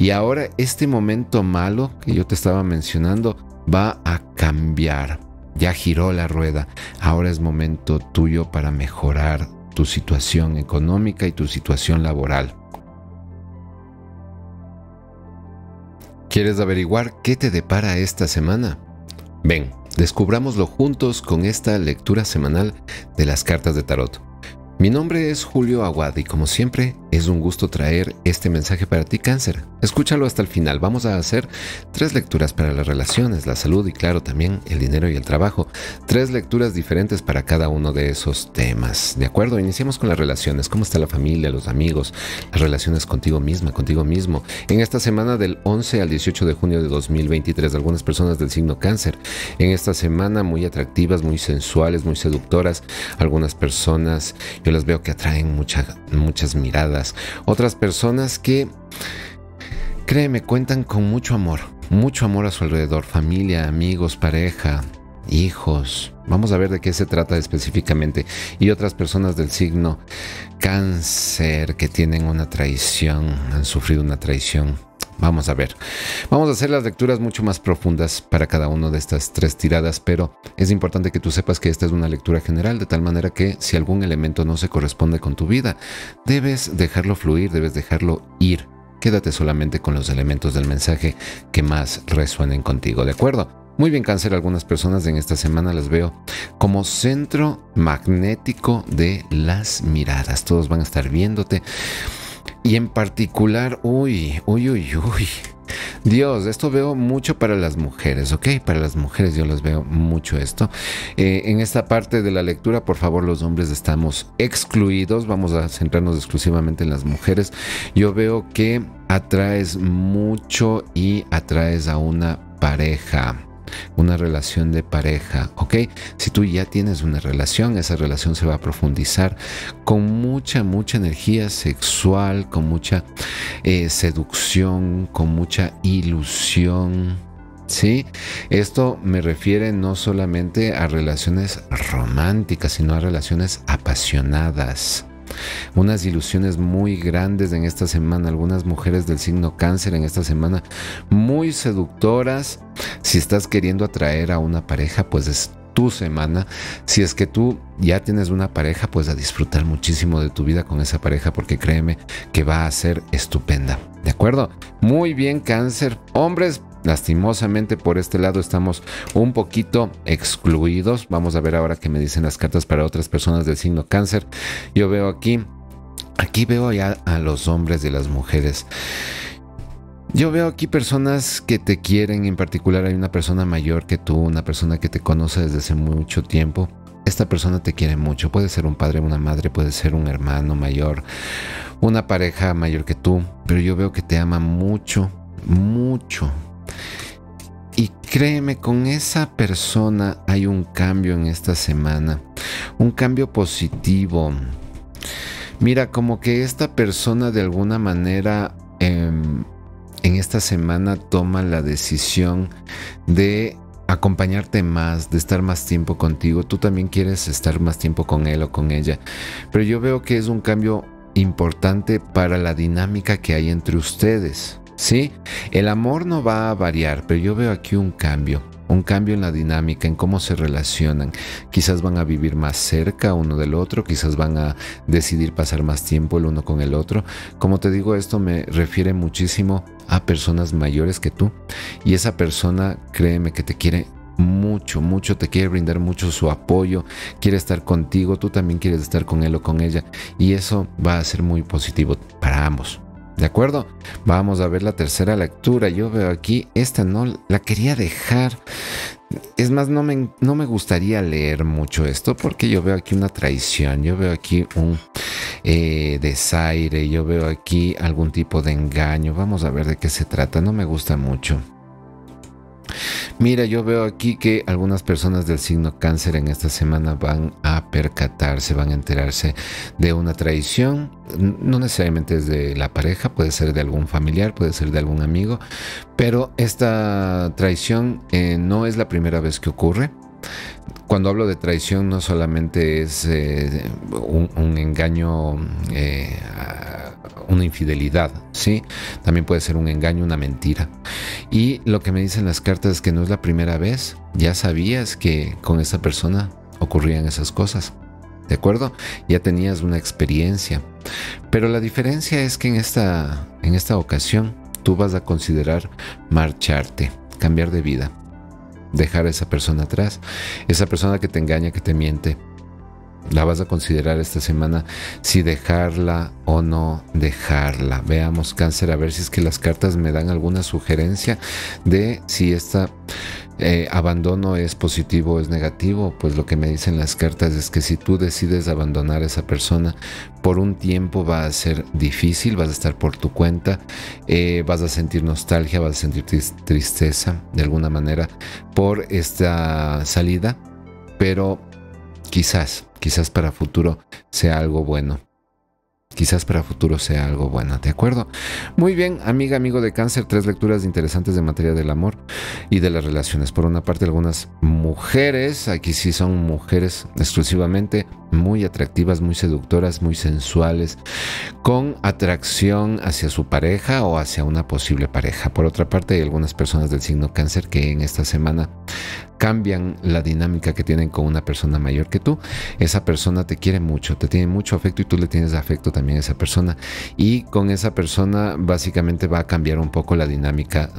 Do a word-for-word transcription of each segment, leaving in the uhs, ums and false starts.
Y ahora este momento malo que yo te estaba mencionando va a cambiar. Ya giró la rueda. Ahora es momento tuyo para mejorar tu situación económica y tu situación laboral. ¿Quieres averiguar qué te depara esta semana? Ven, descubrámoslo juntos con esta lectura semanal de las cartas de tarot. Mi nombre es Julio Aguad y como siempre es un gusto traer este mensaje para ti, Cáncer. Escúchalo hasta el final. Vamos a hacer tres lecturas para las relaciones, la salud y claro también el dinero y el trabajo. Tres lecturas diferentes para cada uno de esos temas. ¿De acuerdo? Iniciamos con las relaciones. ¿Cómo está la familia, los amigos, las relaciones contigo misma, contigo mismo? En esta semana del once al dieciocho de junio de dos mil veintitrés, algunas personas del signo Cáncer. En esta semana muy atractivas, muy sensuales, muy seductoras. Algunas personas... Yo las veo que atraen mucha, muchas miradas. Otras personas que, créeme, cuentan con mucho amor. Mucho amor a su alrededor. Familia, amigos, pareja, hijos. Vamos a ver de qué se trata específicamente. Y otras personas del signo Cáncer que tienen una traición, han sufrido una traición. Vamos a ver. Vamos a hacer las lecturas mucho más profundas para cada una de estas tres tiradas, pero es importante que tú sepas que esta es una lectura general, de tal manera que si algún elemento no se corresponde con tu vida, debes dejarlo fluir, debes dejarlo ir. Quédate solamente con los elementos del mensaje que más resuenen contigo, ¿de acuerdo? Muy bien, Cáncer, algunas personas en esta semana las veo como centro magnético de las miradas. Todos van a estar viéndote. Y en particular, uy, uy, uy, uy, Dios, esto veo mucho para las mujeres, ¿ok? Para las mujeres yo las veo mucho esto. Eh, en esta parte de la lectura, por favor, los hombres estamos excluidos. Vamos a centrarnos exclusivamente en las mujeres. Yo veo que atraes mucho y atraes a una pareja. Una relación de pareja, ¿ok? Si tú ya tienes una relación, esa relación se va a profundizar con mucha, mucha energía sexual, con mucha eh, seducción, con mucha ilusión. ¿Sí? Esto me refiere no solamente a relaciones románticas, sino a relaciones apasionadas. Unas ilusiones muy grandes en esta semana. Algunas mujeres del signo Cáncer en esta semana muy seductoras. Si estás queriendo atraer a una pareja, pues es tu semana. Si es que tú ya tienes una pareja, pues a disfrutar muchísimo de tu vida con esa pareja, porque créeme que va a ser estupenda. ¿De acuerdo? Muy bien, Cáncer. Hombres, lastimosamente por este lado estamos un poquito excluidos. Vamos a ver ahora qué me dicen las cartas para otras personas del signo Cáncer. Yo veo aquí, aquí veo ya a los hombres y a las mujeres. Yo veo aquí personas que te quieren, en particular hay una persona mayor que tú, una persona que te conoce desde hace mucho tiempo. Esta persona te quiere mucho, puede ser un padre, una madre, puede ser un hermano mayor, una pareja mayor que tú, pero yo veo que te ama mucho, mucho. Y créeme, con esa persona hay un cambio en esta semana, un cambio positivo. Mira, como que esta persona de alguna manera eh, en esta semana toma la decisión de acompañarte más, de estar más tiempo contigo. Tú también quieres estar más tiempo con él o con ella, pero yo veo que es un cambio importante para la dinámica que hay entre ustedes. Sí, el amor no va a variar, pero yo veo aquí un cambio, un cambio en la dinámica, en cómo se relacionan. Quizás van a vivir más cerca uno del otro, quizás van a decidir pasar más tiempo el uno con el otro. Como te digo, esto me refiere muchísimo a personas mayores que tú, y esa persona, créeme que te quiere mucho, mucho, te quiere brindar mucho su apoyo, quiere estar contigo, tú también quieres estar con él o con ella, y eso va a ser muy positivo para ambos. ¿De acuerdo? Vamos a ver la tercera lectura. Yo veo aquí, esta no la quería dejar. Es más, no me, no me gustaría leer mucho esto porque yo veo aquí una traición. Yo veo aquí un eh, desaire. Yo veo aquí algún tipo de engaño. Vamos a ver de qué se trata. No me gusta mucho. Mira, yo veo aquí que algunas personas del signo Cáncer en esta semana van a percatarse, van a enterarse de una traición. No necesariamente es de la pareja, puede ser de algún familiar, puede ser de algún amigo, pero esta traición eh, no es la primera vez que ocurre. Cuando hablo de traición no solamente es eh, un, un engaño, eh, una infidelidad, ¿sí? También puede ser un engaño, una mentira. Y lo que me dicen las cartas es que no es la primera vez, ya sabías que con esa persona ocurrían esas cosas, ¿de acuerdo? Ya tenías una experiencia, pero la diferencia es que en esta, en esta ocasión tú vas a considerar marcharte, cambiar de vida, dejar a esa persona atrás, esa persona que te engaña, que te miente. La vas a considerar esta semana si dejarla o no dejarla. Veamos, Cáncer, a ver si es que las cartas me dan alguna sugerencia de si este eh, abandono es positivo o es negativo. Pues lo que me dicen las cartas es que si tú decides abandonar a esa persona, por un tiempo va a ser difícil, vas a estar por tu cuenta, eh, vas a sentir nostalgia, vas a sentir tristeza de alguna manera por esta salida, pero quizás, quizás para futuro sea algo bueno. Quizás para futuro sea algo bueno, ¿de acuerdo? Muy bien, amiga, amigo de Cáncer, tres lecturas interesantes de materia del amor y de las relaciones. Por una parte, algunas mujeres, aquí sí son mujeres exclusivamente, muy atractivas, muy seductoras, muy sensuales, con atracción hacia su pareja o hacia una posible pareja. Por otra parte, hay algunas personas del signo Cáncer que en esta semana cambian la dinámica que tienen con una persona mayor que tú. Esa persona te quiere mucho, te tiene mucho afecto y tú le tienes afecto también a esa persona, y con esa persona básicamente va a cambiar un poco la dinámica.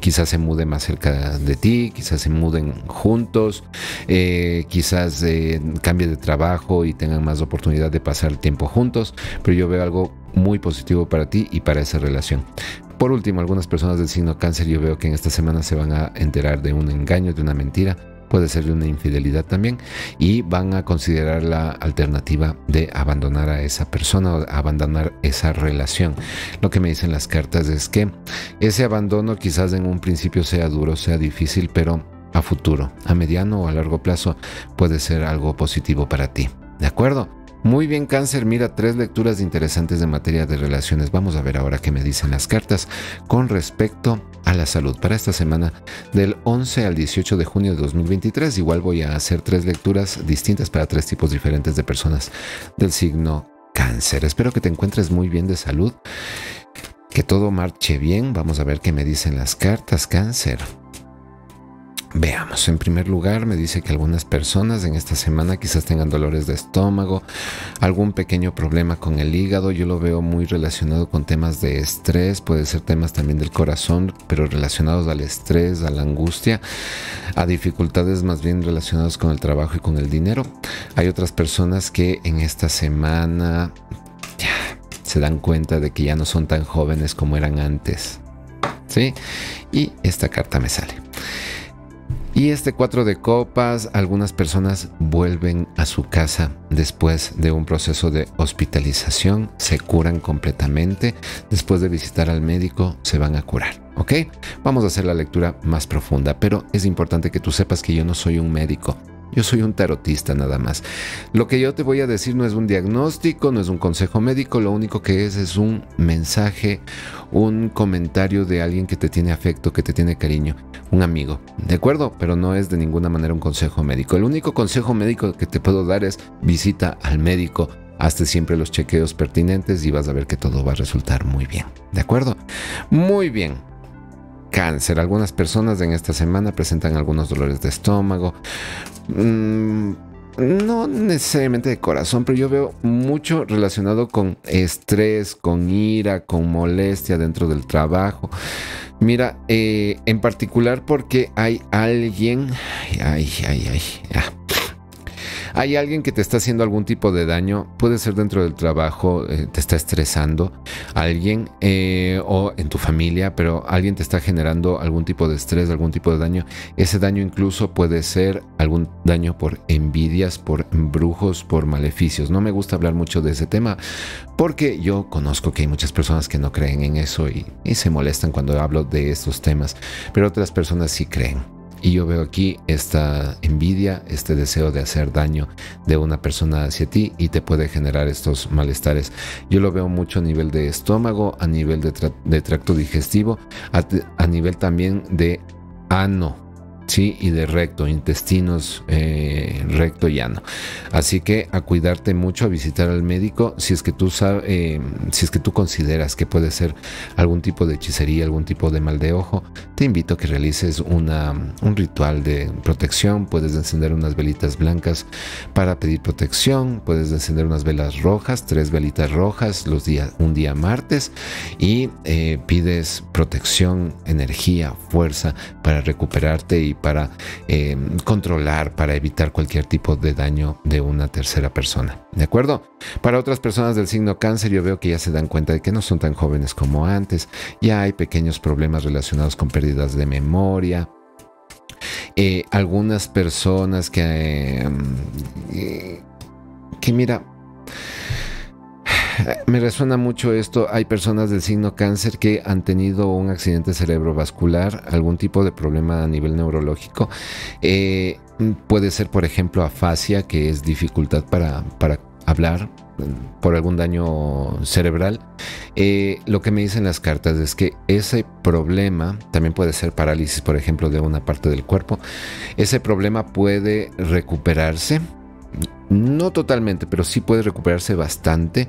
Quizás se mude más cerca de ti, quizás se muden juntos, eh, quizás eh, cambie de trabajo y tengan más oportunidad de pasar tiempo juntos, pero yo veo algo muy positivo para ti y para esa relación. Por último, algunas personas del signo Cáncer, yo veo que en esta semana se van a enterar de un engaño, de una mentira, puede ser de una infidelidad también, y van a considerar la alternativa de abandonar a esa persona o abandonar esa relación. Lo que me dicen las cartas es que ese abandono quizás en un principio sea duro, sea difícil, pero a futuro, a mediano o a largo plazo, puede ser algo positivo para ti, ¿de acuerdo? Muy bien, Cáncer, mira, tres lecturas interesantes de materia de relaciones. Vamos a ver ahora qué me dicen las cartas con respecto a la salud para esta semana del once al dieciocho de junio de dos mil veintitrés. Igual voy a hacer tres lecturas distintas para tres tipos diferentes de personas del signo Cáncer. Espero que te encuentres muy bien de salud, que todo marche bien. Vamos a ver qué me dicen las cartas, Cáncer. Veamos, en primer lugar me dice que algunas personas en esta semana quizás tengan dolores de estómago, algún pequeño problema con el hígado. Yo lo veo muy relacionado con temas de estrés, puede ser temas también del corazón, pero relacionados al estrés, a la angustia, a dificultades más bien relacionadas con el trabajo y con el dinero. Hay otras personas que en esta semana ya se dan cuenta de que ya no son tan jóvenes como eran antes, ¿sí? Y esta carta me sale. Y este cuatro de copas, algunas personas vuelven a su casa después de un proceso de hospitalización, se curan completamente, después de visitar al médico se van a curar, ¿ok? Vamos a hacer la lectura más profunda, pero es importante que tú sepas que yo no soy un médico. Yo soy un tarotista nada más. Lo que yo te voy a decir no es un diagnóstico, no es un consejo médico, lo único que es es un mensaje, un comentario de alguien que te tiene afecto, que te tiene cariño, un amigo, ¿de acuerdo? Pero no es de ninguna manera un consejo médico. El único consejo médico que te puedo dar es visita al médico, hazte siempre los chequeos pertinentes y vas a ver que todo va a resultar muy bien, ¿de acuerdo? Muy bien. Cáncer, algunas personas en esta semana presentan algunos dolores de estómago, mm, no necesariamente de corazón, pero yo veo mucho relacionado con estrés, con ira, con molestia dentro del trabajo. Mira, eh, en particular porque hay alguien, ay, ay, ay, ah. hay alguien que te está haciendo algún tipo de daño, puede ser dentro del trabajo, eh, te está estresando alguien, eh, o en tu familia, pero alguien te está generando algún tipo de estrés, algún tipo de daño. Ese daño incluso puede ser algún daño por envidias, por embrujos, por maleficios. No me gusta hablar mucho de ese tema porque yo conozco que hay muchas personas que no creen en eso y, y se molestan cuando hablo de estos temas, pero otras personas sí creen. Y yo veo aquí esta envidia, este deseo de hacer daño de una persona hacia ti y te puede generar estos malestares. Yo lo veo mucho a nivel de estómago, a nivel de, tra de tracto digestivo, a, a nivel también de ano. sí, y de recto, intestinos eh, recto y ano. Así que a cuidarte mucho, a visitar al médico si es que tú sabes, eh, si es que tú consideras que puede ser algún tipo de hechicería, algún tipo de mal de ojo. Te invito a que realices una, un ritual de protección. Puedes encender unas velitas blancas para pedir protección, puedes encender unas velas rojas, tres velitas rojas los días, un día martes, y eh, pides protección, energía, fuerza para recuperarte y para eh, controlar, para evitar cualquier tipo de daño de una tercera persona, ¿de acuerdo? Para otras personas del signo Cáncer, yo veo que ya se dan cuenta de que no son tan jóvenes como antes, ya hay pequeños problemas relacionados con pérdidas de memoria. Eh, algunas personas que eh, eh, que mira, me resuena mucho esto. Hay personas del signo Cáncer que han tenido un accidente cerebrovascular, algún tipo de problema a nivel neurológico. Eh, puede ser, por ejemplo, afasia, que es dificultad para, para hablar por algún daño cerebral. Eh, lo que me dicen las cartas es que ese problema también puede ser parálisis, por ejemplo, de una parte del cuerpo. Ese problema puede recuperarse. No totalmente, pero sí puede recuperarse bastante,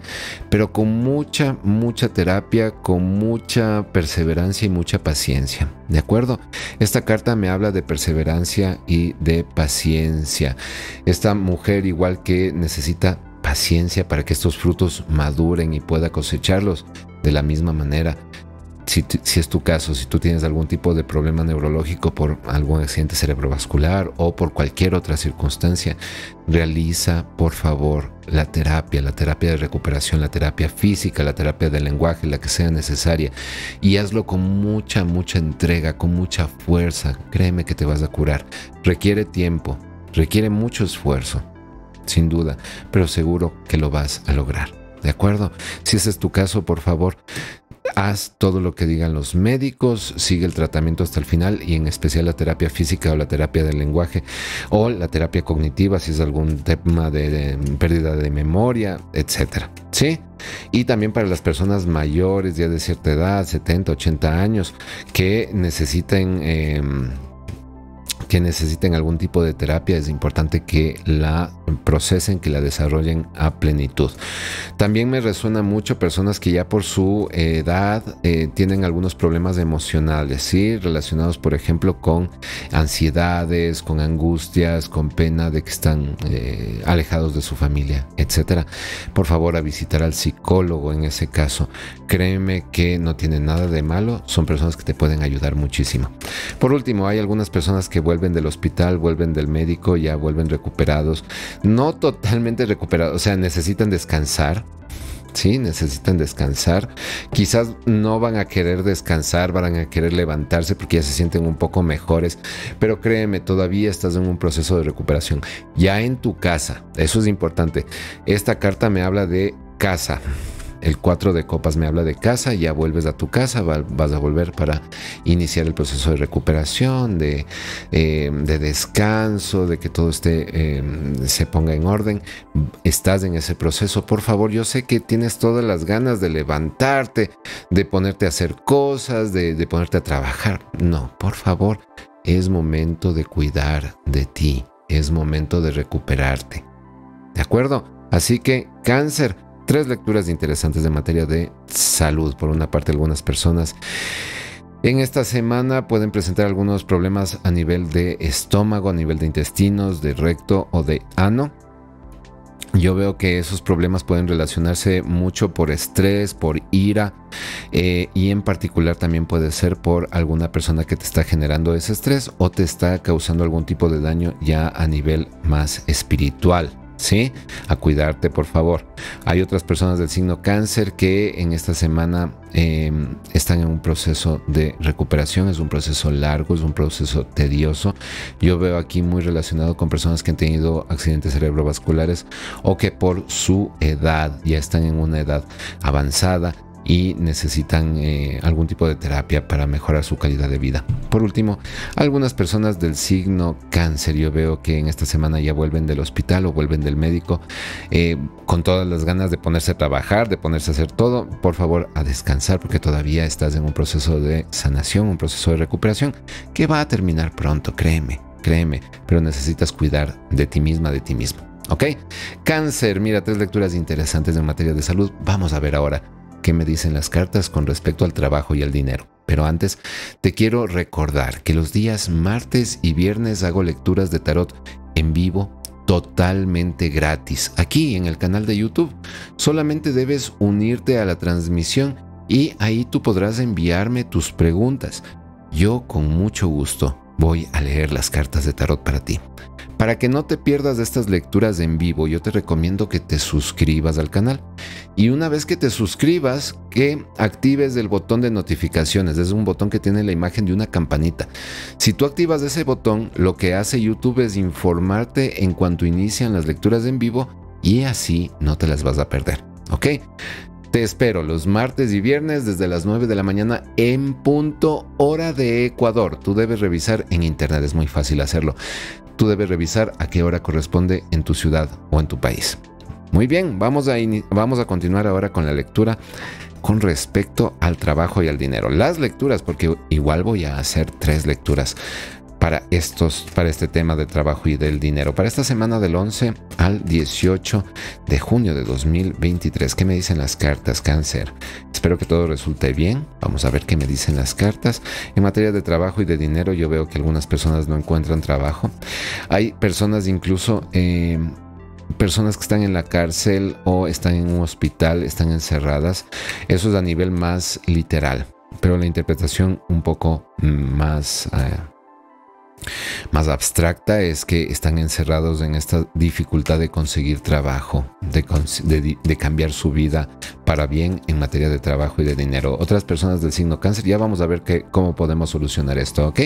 pero con mucha, mucha terapia, con mucha perseverancia y mucha paciencia, ¿de acuerdo? Esta carta me habla de perseverancia y de paciencia. Esta mujer igual que necesita paciencia para que estos frutos maduren y pueda cosecharlos de la misma manera. Si, si es tu caso, si tú tienes algún tipo de problema neurológico por algún accidente cerebrovascular o por cualquier otra circunstancia, realiza por favor la terapia, la terapia de recuperación, la terapia física, la terapia del lenguaje, la que sea necesaria, y hazlo con mucha, mucha entrega, con mucha fuerza. Créeme que te vas a curar. Requiere tiempo, requiere mucho esfuerzo, sin duda, pero seguro que lo vas a lograr, ¿de acuerdo? Si ese es tu caso, por favor, haz todo lo que digan los médicos, sigue el tratamiento hasta el final, y en especial la terapia física o la terapia del lenguaje o la terapia cognitiva si es algún tema de, de pérdida de memoria, etcétera, ¿sí? Y también para las personas mayores ya de cierta edad, setenta, ochenta años, que necesiten... Eh, que necesiten algún tipo de terapia, es importante que la procesen, que la desarrollen a plenitud. También me resuena mucho personas que ya por su edad eh, tienen algunos problemas emocionales, ¿sí? Relacionados, por ejemplo, con ansiedades, con angustias, con pena de que están eh, alejados de su familia, etcétera. Por favor, a visitar al psicólogo en ese caso. Créeme que no tiene nada de malo, son personas que te pueden ayudar muchísimo. Por último, hay algunas personas que vuelven del hospital, vuelven del médico, ya vuelven recuperados, no totalmente recuperados, o sea, necesitan descansar, sí, necesitan descansar. Quizás no van a querer descansar, van a querer levantarse porque ya se sienten un poco mejores, pero créeme, todavía estás en un proceso de recuperación. Ya en tu casa, eso es importante. Esta carta me habla de casa. El cuatro de copas me habla de casa, ya vuelves a tu casa, vas a volver para iniciar el proceso de recuperación, de, eh, de descanso, de que todo esté, eh, se ponga en orden. Estás en ese proceso, por favor. Yo sé que tienes todas las ganas de levantarte, de ponerte a hacer cosas, de, de ponerte a trabajar. No, por favor, es momento de cuidar de ti, es momento de recuperarte, ¿de acuerdo? Así que, Cáncer, tres lecturas interesantes de materia de salud. Por una parte, algunas personas en esta semana pueden presentar algunos problemas a nivel de estómago, a nivel de intestinos, de recto o de ano. Yo veo que esos problemas pueden relacionarse mucho por estrés, por ira, eh, y en particular también puede ser por alguna persona que te está generando ese estrés o te está causando algún tipo de daño ya a nivel más espiritual. ¿Sí? A cuidarte, por favor. Hay otras personas del signo Cáncer que en esta semana eh, están en un proceso de recuperación. Es un proceso largo, es un proceso tedioso. Yo veo aquí muy relacionado con personas que han tenido accidentes cerebrovasculares o que por su edad ya están en una edad avanzada. y necesitan eh, algún tipo de terapia para mejorar su calidad de vida. Por último, algunas personas del signo Cáncer, yo veo que en esta semana ya vuelven del hospital o vuelven del médico eh, con todas las ganas de ponerse a trabajar, de ponerse a hacer todo. Por favor, a descansar, porque todavía estás en un proceso de sanación, un proceso de recuperación que va a terminar pronto, créeme, créeme, pero necesitas cuidar de ti misma, de ti mismo, ¿ok? Cáncer, mira, tres lecturas interesantes en materia de salud. Vamos a ver ahora qué me dicen las cartas con respecto al trabajo y al dinero. Pero antes te quiero recordar que los días martes y viernes hago lecturas de tarot en vivo totalmente gratis aquí en el canal de YouTube. Solamente debes unirte a la transmisión y ahí tú podrás enviarme tus preguntas. Yo con mucho gusto voy a leer las cartas de tarot para ti. Para que no te pierdas de estas lecturas en vivo, yo te recomiendo que te suscribas al canal. Y una vez que te suscribas, que actives el botón de notificaciones. Es un botón que tiene la imagen de una campanita. Si tú activas ese botón, lo que hace YouTube es informarte en cuanto inician las lecturas en vivo y así no te las vas a perder, ¿ok? Te espero los martes y viernes desde las nueve de la mañana en punto hora de Ecuador. Tú debes revisar en internet, es muy fácil hacerlo. Tú debes revisar a qué hora corresponde en tu ciudad o en tu país. Muy bien, vamos a, vamos a continuar ahora con la lectura con respecto al trabajo y al dinero. Las lecturas, porque igual voy a hacer tres lecturas para, estos, para este tema de trabajo y del dinero. Para esta semana del once al dieciocho de junio de dos mil veintitrés. ¿Qué me dicen las cartas, Cáncer? Espero que todo resulte bien. Vamos a ver qué me dicen las cartas. En materia de trabajo y de dinero, yo veo que algunas personas no encuentran trabajo. Hay personas incluso... Eh, personas que están en la cárcel o están en un hospital, están encerradas. Eso es a nivel más literal. Pero la interpretación un poco más... Eh, Más abstracta es que están encerrados en esta dificultad de conseguir trabajo, de, cons de, de cambiar su vida para bien en materia de trabajo y de dinero. Otras personas del signo Cáncer, ya vamos a ver que, cómo podemos solucionar esto, ¿ok?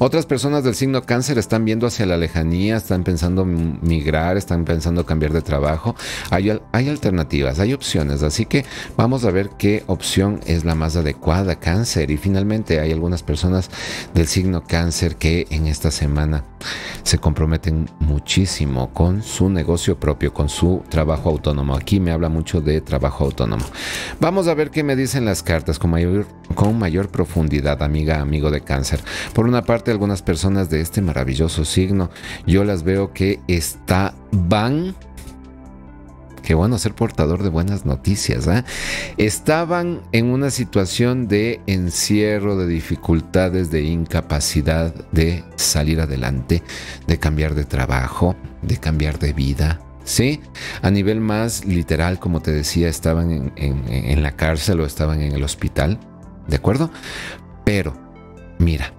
Otras personas del signo Cáncer están viendo hacia la lejanía, están pensando migrar, están pensando cambiar de trabajo. Hay, hay alternativas, hay opciones, así que vamos a ver qué opción es la más adecuada, Cáncer. Y finalmente hay algunas personas del signo Cáncer que en esta semana se comprometen muchísimo con su negocio propio, con su trabajo autónomo. Aquí me habla mucho de trabajo autónomo. Vamos a ver qué me dicen las cartas con mayor, con mayor profundidad, amiga, amigo de Cáncer. Por una parte, algunas personas de este maravilloso signo, yo las veo que está, van... Qué bueno ser portador de buenas noticias, ¿eh? Estaban en una situación de encierro, de dificultades, de incapacidad de salir adelante, de cambiar de trabajo, de cambiar de vida, ¿sí? A nivel más literal, como te decía, estaban en, en, en la cárcel o estaban en el hospital, ¿de acuerdo? Pero, mira,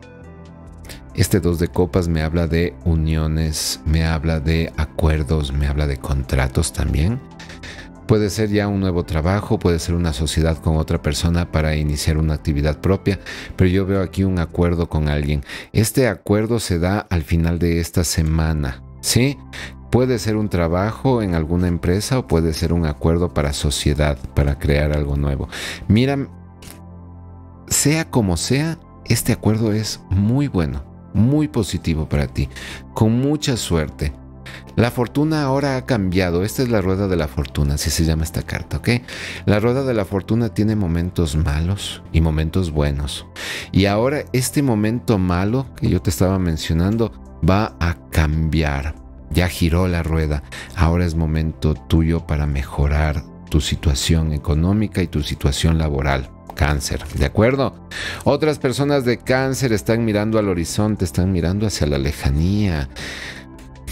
este dos de copas me habla de uniones, me habla de acuerdos, me habla de contratos también. Puede ser ya un nuevo trabajo, puede ser una sociedad con otra persona para iniciar una actividad propia, pero yo veo aquí un acuerdo con alguien. Este acuerdo se da al final de esta semana, ¿sí? Puede ser un trabajo en alguna empresa o puede ser un acuerdo para sociedad, para crear algo nuevo. Mira, sea como sea, este acuerdo es muy bueno, muy positivo para ti, con mucha suerte. La fortuna ahora ha cambiado. Esta es la rueda de la fortuna, así se llama esta carta, ¿ok? La rueda de la fortuna tiene momentos malos y momentos buenos. Y ahora este momento malo que yo te estaba mencionando va a cambiar. Ya giró la rueda. Ahora es momento tuyo para mejorar tu situación económica y tu situación laboral, Cáncer, ¿de acuerdo? Otras personas de Cáncer están mirando al horizonte, están mirando hacia la lejanía.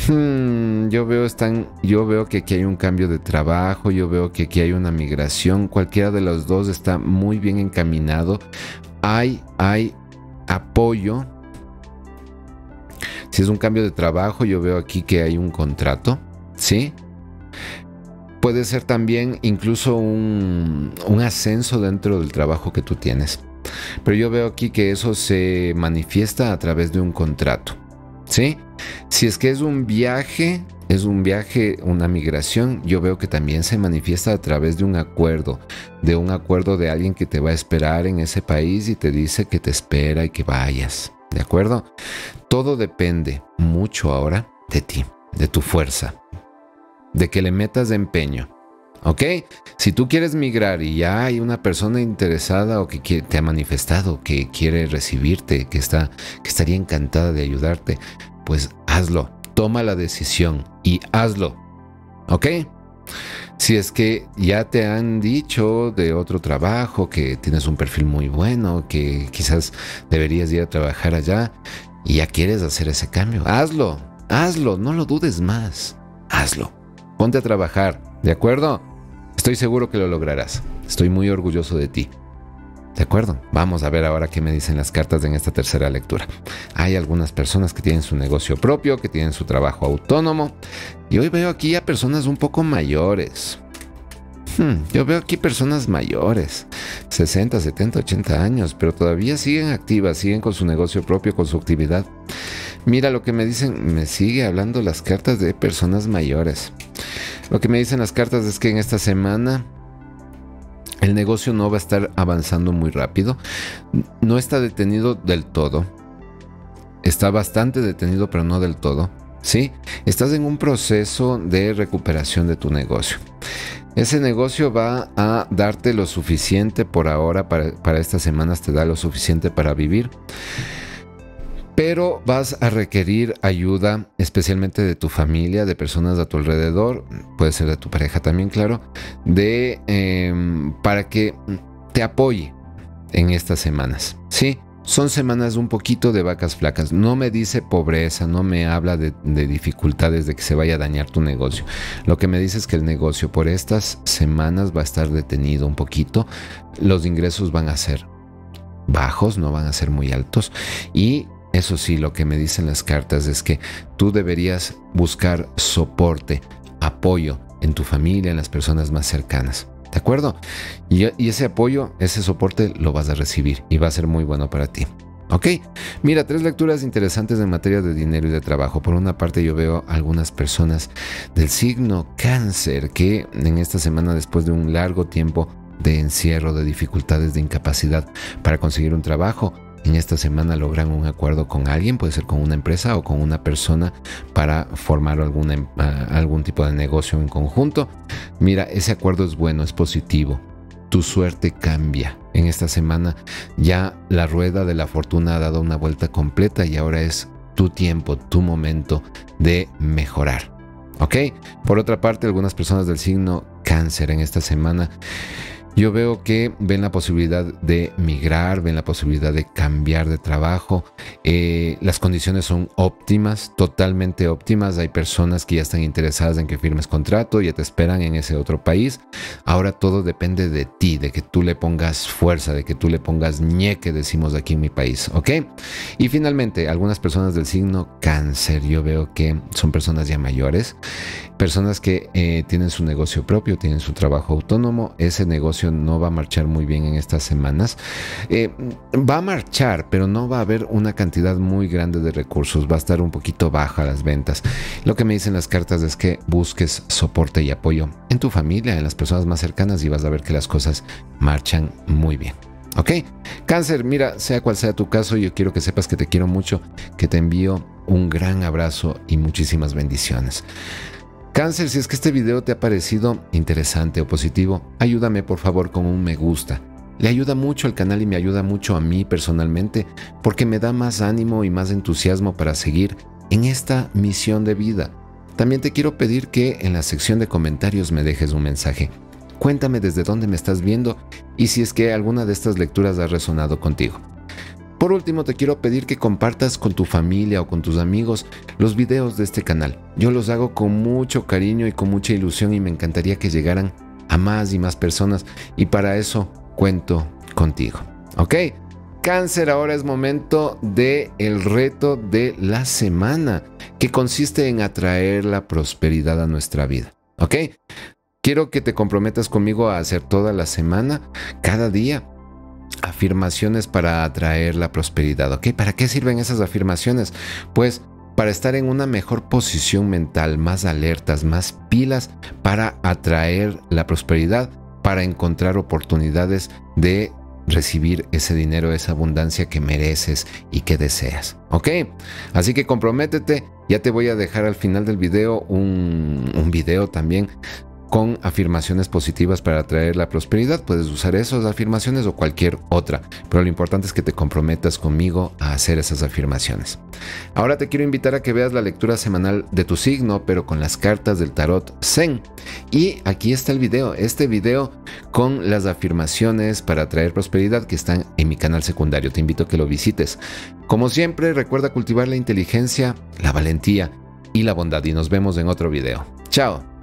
Hmm, yo veo están, yo veo que aquí hay un cambio de trabajo, yo veo que aquí hay una migración. Cualquiera de los dos está muy bien encaminado. Hay, hay apoyo. Si es un cambio de trabajo, yo veo aquí que hay un contrato, ¿sí? Puede ser también incluso un, un ascenso dentro del trabajo que tú tienes. Pero yo veo aquí que eso se manifiesta a través de un contrato, ¿sí? Si es que es un viaje, es un viaje, una migración. Yo veo que también se manifiesta a través de un acuerdo, de un acuerdo de alguien que te va a esperar en ese país y te dice que te espera y que vayas, ¿de acuerdo? Todo depende mucho ahora de ti, de tu fuerza, de que le metas de empeño, ¿ok? Si tú quieres migrar y ya hay una persona interesada o que quiere, te ha manifestado, que quiere recibirte, que, está, que estaría encantada de ayudarte, pues hazlo. Toma la decisión y hazlo, ¿ok? Si es que ya te han dicho de otro trabajo, que tienes un perfil muy bueno, que quizás deberías ir a trabajar allá y ya quieres hacer ese cambio, hazlo, hazlo, no lo dudes más, hazlo. Ponte a trabajar, ¿de acuerdo? Estoy seguro que lo lograrás, estoy muy orgulloso de ti. ¿De acuerdo? Vamos a ver ahora qué me dicen las cartas en esta tercera lectura. Hay algunas personas que tienen su negocio propio, que tienen su trabajo autónomo. Y hoy veo aquí a personas un poco mayores. Hmm, yo veo aquí personas mayores, sesenta, setenta, ochenta años, pero todavía siguen activas, siguen con su negocio propio, con su actividad. Mira lo que me dicen, me sigue hablando las cartas de personas mayores. Lo que me dicen las cartas es que en esta semana el negocio no va a estar avanzando muy rápido, no está detenido del todo, está bastante detenido pero no del todo, ¿sí? Estás en un proceso de recuperación de tu negocio. Ese negocio va a darte lo suficiente por ahora, para, para estas semanas te da lo suficiente para vivir, pero vas a requerir ayuda especialmente de tu familia, de personas a tu alrededor, puede ser de tu pareja también, claro, de, eh, para que te apoye en estas semanas, ¿sí? Son semanas un poquito de vacas flacas. No me dice pobreza, no me habla de, de dificultades, de que se vaya a dañar tu negocio. Lo que me dice es que el negocio por estas semanas va a estar detenido un poquito, los ingresos van a ser bajos, no van a ser muy altos y... Eso sí, lo que me dicen las cartas es que tú deberías buscar soporte, apoyo en tu familia, en las personas más cercanas, ¿de acuerdo? Y, y ese apoyo, ese soporte lo vas a recibir y va a ser muy bueno para ti, ¿ok? Mira, tres lecturas interesantes en materia de dinero y de trabajo. Por una parte, yo veo algunas personas del signo Cáncer que en esta semana, después de un largo tiempo de encierro, de dificultades, de incapacidad para conseguir un trabajo, en esta semana logran un acuerdo con alguien, puede ser con una empresa o con una persona para formar alguna, algún tipo de negocio en conjunto. Mira, ese acuerdo es bueno, es positivo. Tu suerte cambia. En esta semana ya la rueda de la fortuna ha dado una vuelta completa y ahora es tu tiempo, tu momento de mejorar, ¿ok? Por otra parte, algunas personas del signo Cáncer en esta semana... Yo veo que ven la posibilidad de migrar, ven la posibilidad de cambiar de trabajo. Eh, las condiciones son óptimas, totalmente óptimas. Hay personas que ya están interesadas en que firmes contrato, ya te esperan en ese otro país. Ahora todo depende de ti, de que tú le pongas fuerza, de que tú le pongas ñeque, decimos aquí en mi país, ¿ok? Y finalmente, algunas personas del signo Cáncer, yo veo que son personas ya mayores, personas que eh, tienen su negocio propio, tienen su trabajo autónomo. Ese negocio no va a marchar muy bien en estas semanas. Eh, va a marchar, pero no va a haber una cantidad muy grande de recursos. Va a estar un poquito baja las ventas. Lo que me dicen las cartas es que busques soporte y apoyo en tu familia, en las personas más cercanas y vas a ver que las cosas marchan muy bien. ¿Ok? Cáncer, mira, sea cual sea tu caso, yo quiero que sepas que te quiero mucho, que te envío un gran abrazo y muchísimas bendiciones. Cáncer, si es que este video te ha parecido interesante o positivo, ayúdame por favor con un me gusta. Le ayuda mucho al canal y me ayuda mucho a mí personalmente porque me da más ánimo y más entusiasmo para seguir en esta misión de vida. También te quiero pedir que en la sección de comentarios me dejes un mensaje. Cuéntame desde dónde me estás viendo y si es que alguna de estas lecturas ha resonado contigo. Por último, te quiero pedir que compartas con tu familia o con tus amigos los videos de este canal. Yo los hago con mucho cariño y con mucha ilusión y me encantaría que llegaran a más y más personas y para eso cuento contigo, ¿ok? Cáncer, ahora es momento de el reto de la semana que consiste en atraer la prosperidad a nuestra vida, ¿ok? Quiero que te comprometas conmigo a hacer toda la semana, cada día, afirmaciones para atraer la prosperidad, ¿ok? ¿Para qué sirven esas afirmaciones? Pues para estar en una mejor posición mental, más alertas, más pilas para atraer la prosperidad, para encontrar oportunidades de recibir ese dinero, esa abundancia que mereces y que deseas, ¿ok? Así que comprométete. Ya te voy a dejar al final del video un, un video también con afirmaciones positivas para atraer la prosperidad. Puedes usar esas afirmaciones o cualquier otra, pero lo importante es que te comprometas conmigo a hacer esas afirmaciones. Ahora te quiero invitar a que veas la lectura semanal de tu signo, pero con las cartas del tarot Zen. Y aquí está el video, este video con las afirmaciones para atraer prosperidad que están en mi canal secundario. Te invito a que lo visites. Como siempre, recuerda cultivar la inteligencia, la valentía y la bondad. Y nos vemos en otro video. Chao.